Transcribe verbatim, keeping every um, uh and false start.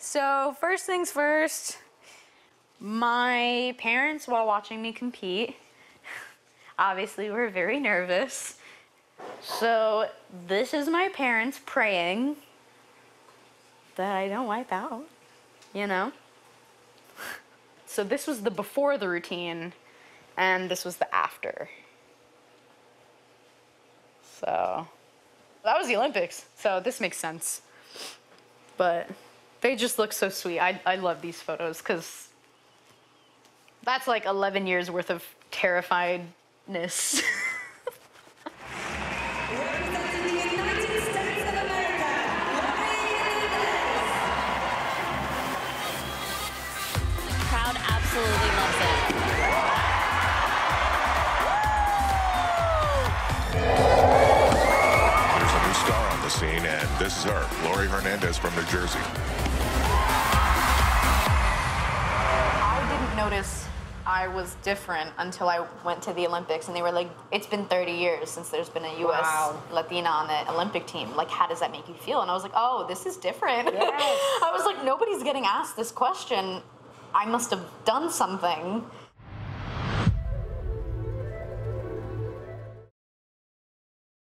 So first things first, my parents, while watching me compete, obviously were very nervous. So this is my parents praying that I don't wipe out, you know? So this was the before the routine, and this was the after. So that was the Olympics, so this makes sense. But they just look so sweet. I, I love these photos, because that's like eleven years worth of terrifiedness. Absolutely loves it. There's a new star on the scene, and this is her, Laurie Hernandez from New Jersey. I didn't notice I was different until I went to the Olympics, and they were like, it's been thirty years since there's been a U S Wow. Latina on the Olympic team. Like, how does that make you feel? And I was like, oh, this is different. Yes. I was like, nobody's getting asked this question. I must have done something.